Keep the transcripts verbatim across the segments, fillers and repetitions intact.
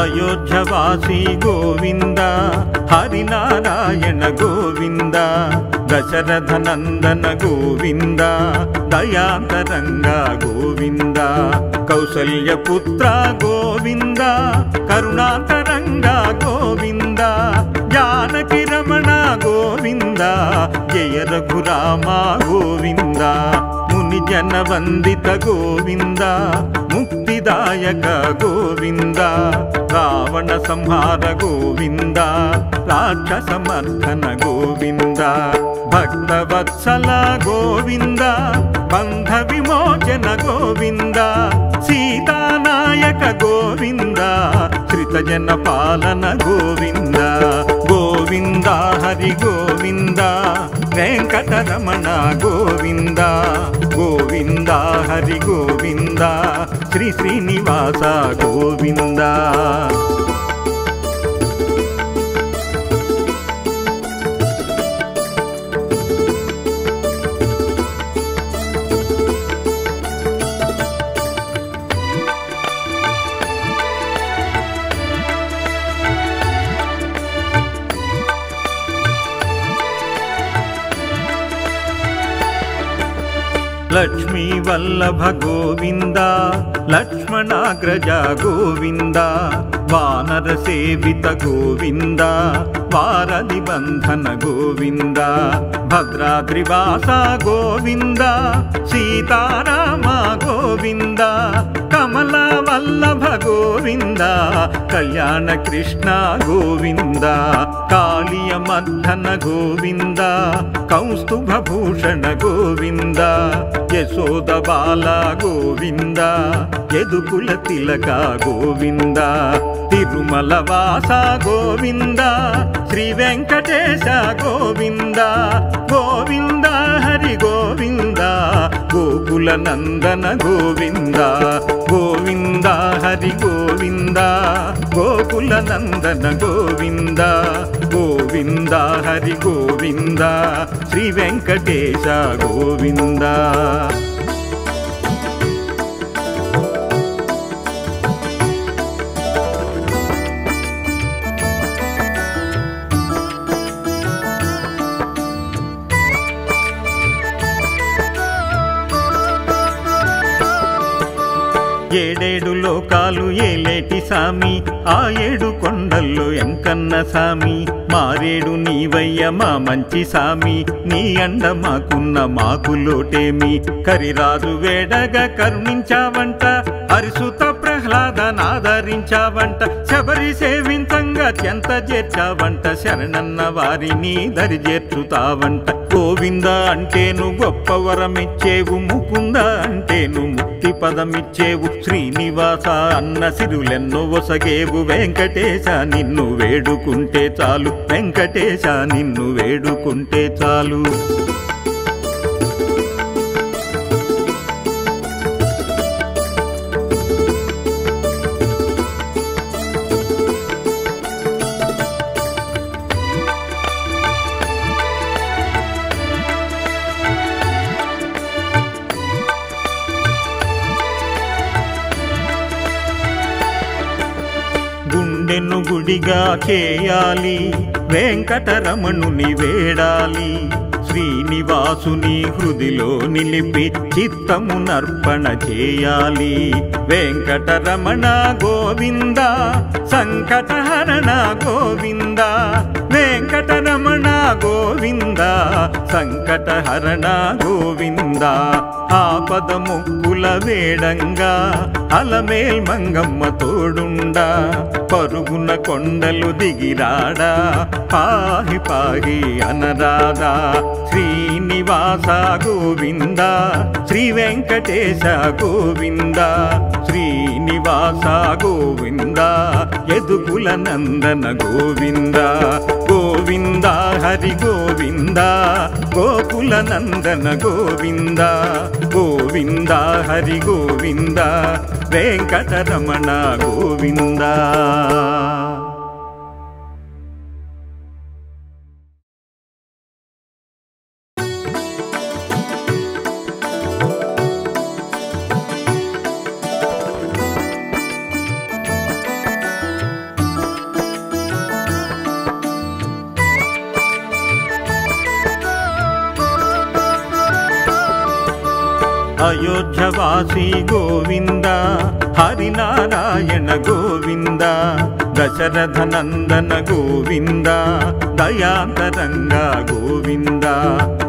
अयोध्यवासी गोविंद हरिनारायण गोविंद दशरथ नंदन गोविंद दयातरंग गोविंद कौसल्यपुत्र गोविंद करुणातरंग गोविंद जानकी रमण गोविंद जय रघुराम गोविंद मुनिजन वंदित गोविंद मुक्तिदायक गोविंद रावण संहार गोविंद राक्षस मर्दन गोविंद भक्तवत्सल गोविंद बंध विमोचन गोविंद सीतानायक गोविंद श्रितजन पालन गोविंद गोविंद हरि गोविंद वेंकटरमण गोविंद गोविंद हरि गोविंद श्री श्रीनिवास गोविंद। लक्ष्मी वल्लभ गोविंद लक्ष्मणाग्रज गोविंद वानर सेवित गोविंद वारधि बंधन गोविंद भद्राद्रिवास गोविंद सीताराम गोविंद कमला वल्लभ गोविंद कल्याण कृष्ण गोविंद कालिय मद्धन गोविंद कौस्तुभभूषण गोविंद यशोद बाल गोविंद यदुकुल तिलक गोविंद तिरुमलवास गोविंद श्री वेंकटेश गोविंद गोविंद हरि गोविंद गोकुल नंदन गोविंद गोविंद हरि गोविंद गोकुल नंदन गोविंद गोविंद हरि गोविंद श्री वेंकटेश गोविंद। ఏడేడు లోకాలు ఏలేటి సామి ఆ ఏడు కొండల్లో ఎంకన్న సామి మారేడు నీవయ్య మా మంచి సామి నీ అండ మాకున్న మాకు లోటేమి కరిరాజు వేడగా కరుణించావంట హరిసుత ప్రహ్లాదను ఆదరించావంట శబరి సేవింతంగా చెంత చేర్చావంట శరణన్న వారిని దరి చేర్చుతావంట గోవింద అంటేను గొప్ప వరమిచ్చేవు ముకుంద అంటేను ముక్తి పదమిచ్చేవు శ్రీనివాస అన్న సిరులెన్నో ఒసగేవు వెంకటేశ నిన్ను వేడుకుంటే చాలు వెంకటేశ నిన్ను వేడుకుంటే చాలు। గుండెను గుడిగా చేయాలి వెంకటరమణుని వేడాలి శ్రీనివాసుని హృదిలో నిలిపి చిత్తమునర్పణ చేయాలి వెంకటరమణ గోవింద సంకటహరణ గోవింద వెంకటరమణ గోవింద సంకటహరణ గోవింద ఆపద ముక్కుల వేడంగా అలమేల్ మంగమ్మ తోడుండా పరుగున కొండలు దిగిరాడా పాహి పాహి అనరాదా శ్రీనివాస గోవింద శ్రీ వెంకటేశ గోవింద శ్రీనివాస గోవింద యదుకుల నందన గోవింద గోవింద హరి గోవింద గోకుల నందన గోవింద గోవింద హరి గోవింద వెంకటరమణ గోవింద। अयोध्यवासी गोविंद हरिनारायण गोविंद दशरथ नंदन गोविंद दयातरंग गोविंद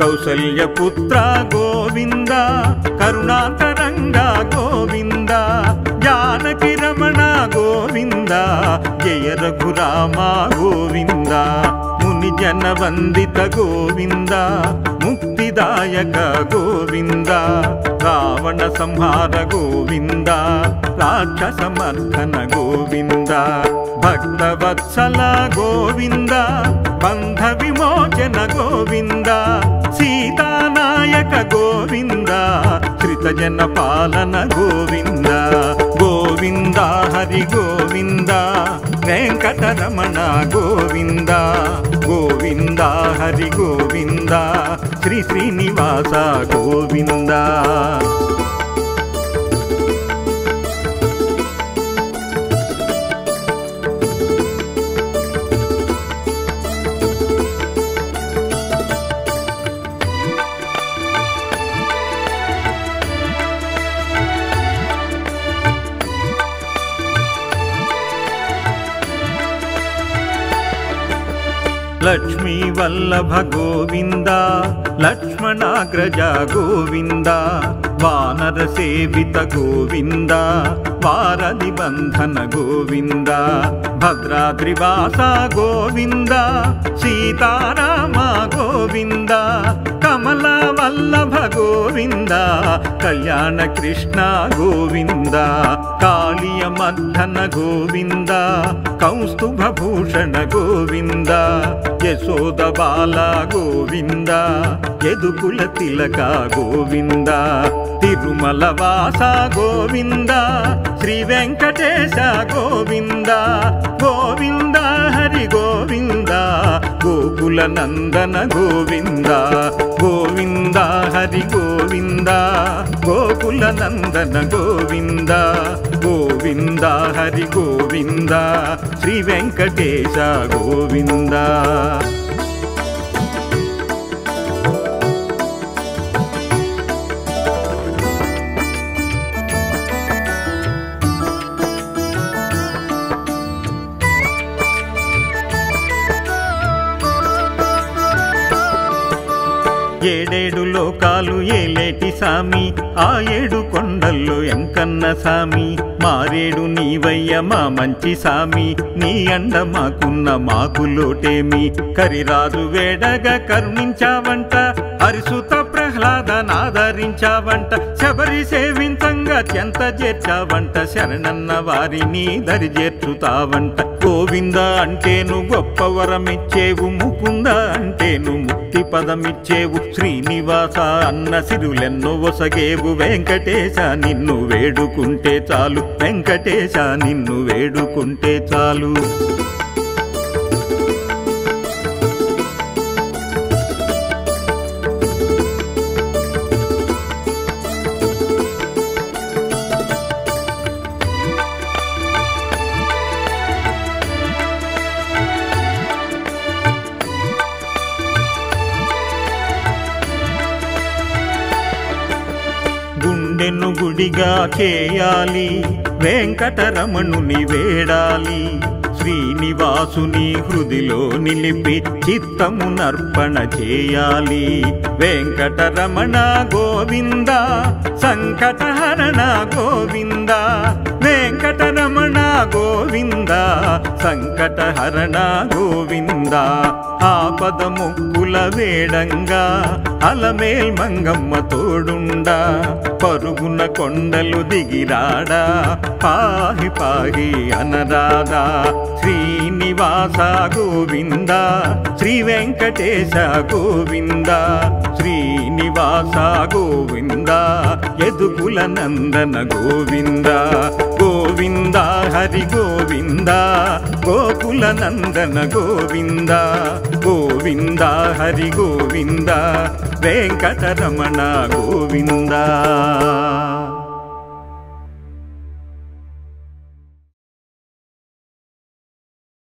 कौसल्यपुत्र गोविंद करुणातरंग गोविंद जानकी रमण गोविंद जय रघुराम गोविंद मुनिजन वंदित गोविंद मुक्तिदायक गोविंद रावण संहार गोविंद राक्षस मर्दन गोविंद भक्तवत्सल गोविंद बंध विमोचन गोविंद सीतानायक गोविंद श्रितजन पालन गोविंद गोविंद हरि गोविंद वेंकटरमण गोविंद गोविंद हरि गोविंद श्री श्रीनिवास गोविंद। लक्ष्मी वल्लभ गोविंद लक्ष्मणाग्रज गोविंद वानर सेवित गोविंद वारधि बंधन गोविंद भद्राद्रिवास गोविंद सीताराम गोविंद कमला वल्लभ गोविंद कल्याण कृष्ण गोविंद कालिय मध्धन गोविंद कौस्तुभभूषण गोविंद यशोद बाल गोविंद यदुकुल तिलक गोविंद तिरुमलवास गोविंद श्री वेंकटेश गोविंद गोविंद हरि गोविंद गोकुल नंदन गोविंद गोविंद हरि गोविंद गोकुल नंदन गोविंद गोविंद हरि गोविंद श्री वेंकटेश गोविंद। ఏడేడు లోకాలు ఏలేటి సామి ఆ ఏడు కొండల్లో ఎంకన్న సామి మారేడు నీవయ్య మా మంచి సామి నీ అండ మాకున్న మాకు లోటేమి కరిరాజు వేడగా కరుణించావంట అరిసుత ప్రహ్లాదన ఆదరించావంట శబరి సేవింతంగా చెంత చేర్చావంట శరణన్న వారిని దరి చేర్చుతావంట గోవింద అంటేను గొప్ప వరమిచ్చేవు ముకుంద అంటేను ముక్తి పదమిచ్చేవు శ్రీనివాస అన్న సిరులెన్నో ఒసగేవు వెంకటేశ నిన్ను వేడుకుంటే చాలు వెంకటేశ నిన్ను వేడుకుంటే చాలు। గుండెను గుడిగా చేయాలి వెంకటరమణుని వేడాలి శ్రీనివాసుని హృదిలో నిలిపి చిత్తమునర్పణ చేయాలి వెంకటరమణ గోవింద సంకటహరణ గోవింద వెంకటరమణ గోవింద సంకటహరణ గోవింద ఆపద ముక్కుల వేడంగా అలమేల్ మంగమ్మ తోడుండా పరుగున కొండలు దిగిరాడా పాహి పాహి అనరాదా శ్రీనివాస గోవింద శ్రీ వెంకటేశ గోవింద శ్రీనివాస గోవింద యదుకుల నందన గోవింద గోవింద హరి గోవింద గోకుల నందన గోవింద గోవింద హరి గోవింద వెంకటరమణ గోవింద।